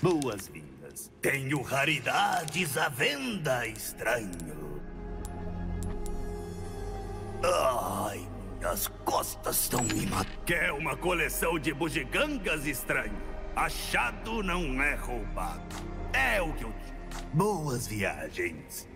Boas-vindas. Tenho raridades à venda, estranho. Ai, minhas costas estão me matando. Quer uma coleção de bugigangas, estranho? Achado não é roubado. É o que eu digo. Boas viagens.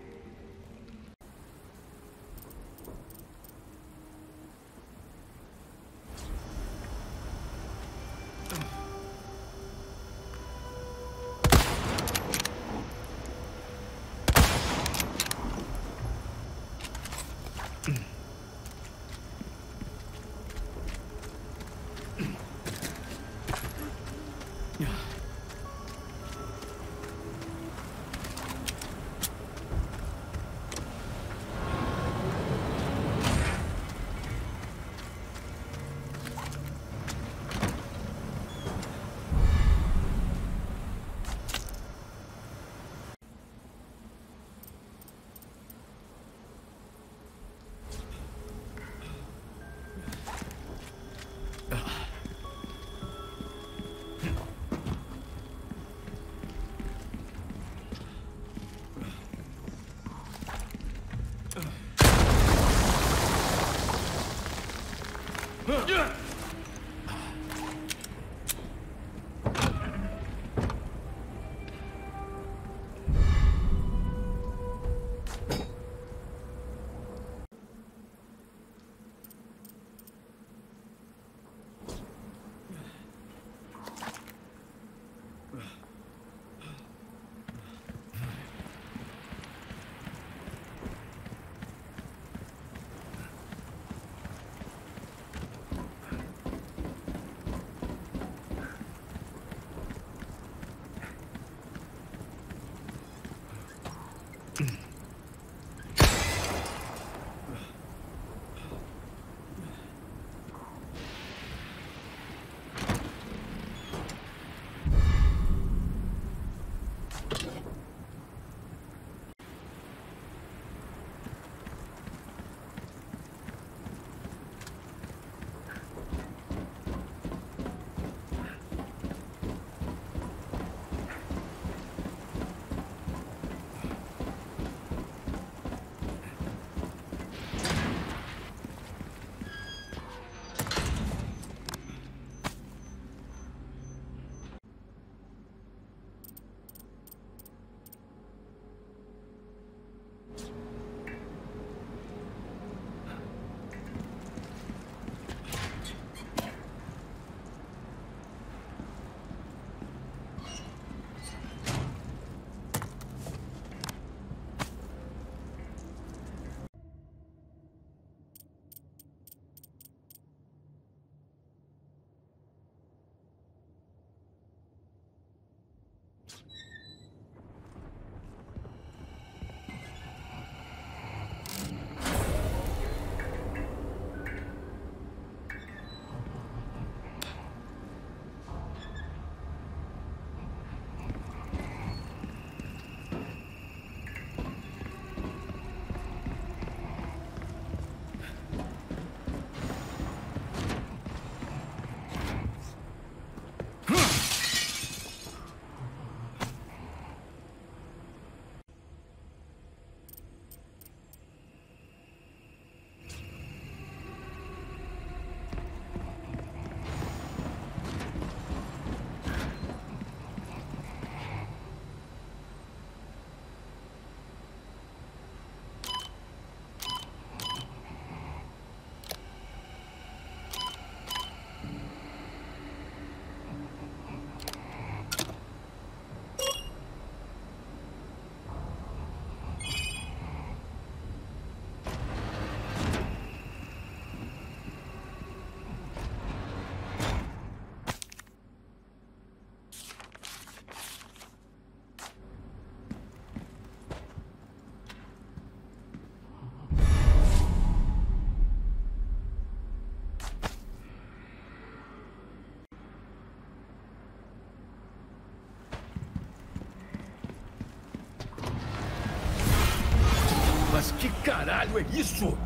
Mas que caralho é isso?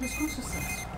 ambos com sucesso.